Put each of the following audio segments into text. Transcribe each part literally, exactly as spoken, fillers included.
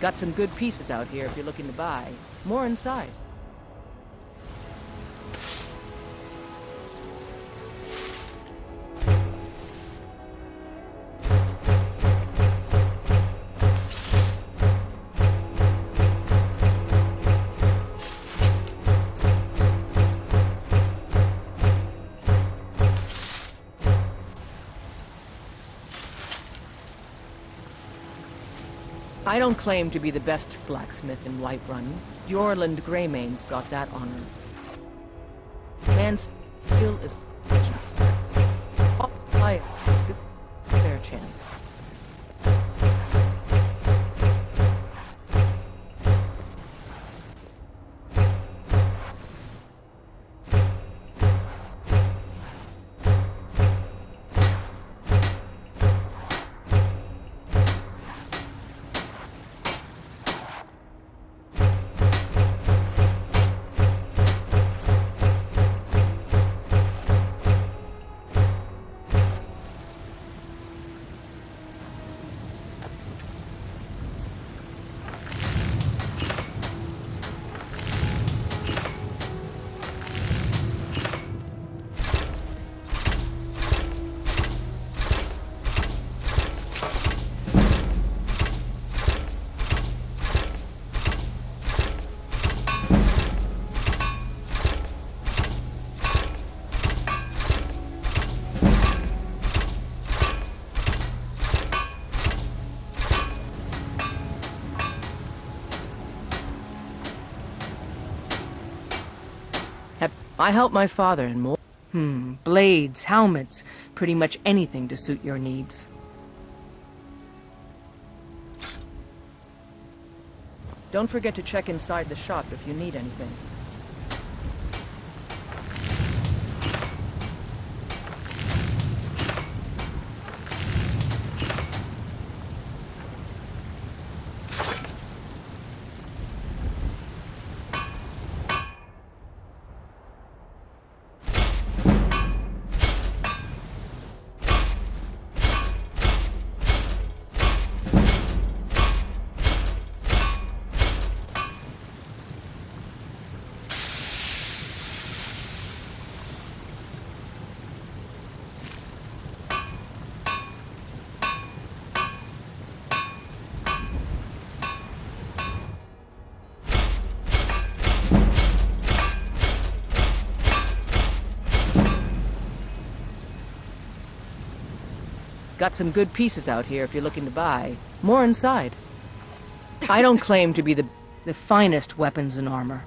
Got some good pieces out here if you're looking to buy. More inside. I don't claim to be the best blacksmith in Whiterun. Yorland Greymane's got that honor. Man's skill is all I have to give a fair chance. I help my father and more. Hmm, blades, helmets, pretty much anything to suit your needs. Don't forget to check inside the shop if you need anything. Got some good pieces out here if you're looking to buy. More inside. I don't claim to be the, the finest weapons and armor.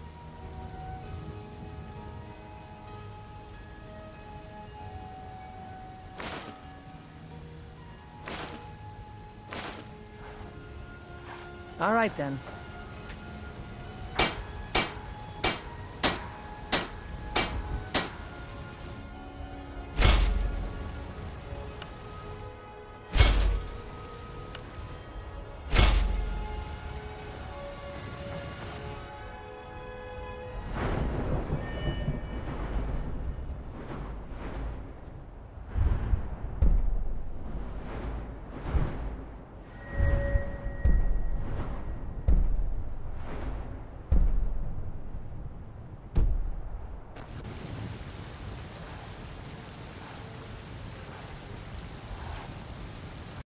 All right then.